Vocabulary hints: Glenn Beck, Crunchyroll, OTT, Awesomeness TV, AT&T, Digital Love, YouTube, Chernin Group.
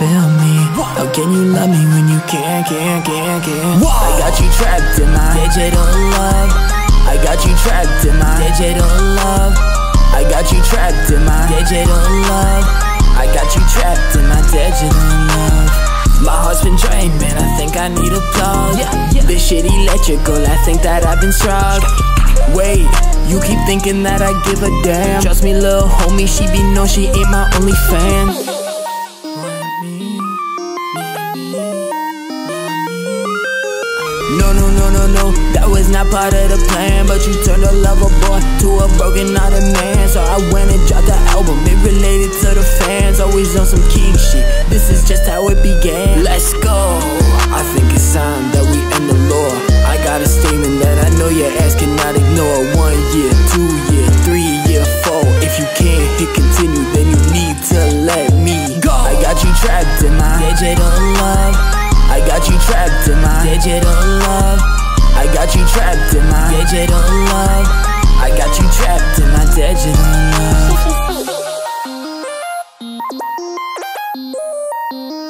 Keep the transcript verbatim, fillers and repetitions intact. feel me? How can you love me when you can't, can't, can't, can't? Whoa. I got you trapped in my digital love. I got you trapped in my digital love. I got you trapped in my digital love. I got you trapped in my digital love. My heart's been drained, man, I think I need a plug. yeah, yeah. This shit electrical, I think that I've been struck. Wait, you keep thinking that I give a damn. Trust me, little homie, she be known she ain't my only fan. No, no, no, no, no, that was not part of the plan. But you turned a lover boy to a broken-hearted man. So I went and dropped the album, it related to the fans. Always on some king shit, this is just how it began. Let's go, I think it's time that we end the lore. I got a statement that I know your ass cannot ignore. One year, two year, three year, four. If you can't hit continue, then you need to let me go. I got you trapped in my digital love. I got you trapped in my digital love. I got you trapped in my digital love. I got you trapped in my digital love.